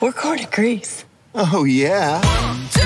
We're going to Greece. Oh, yeah.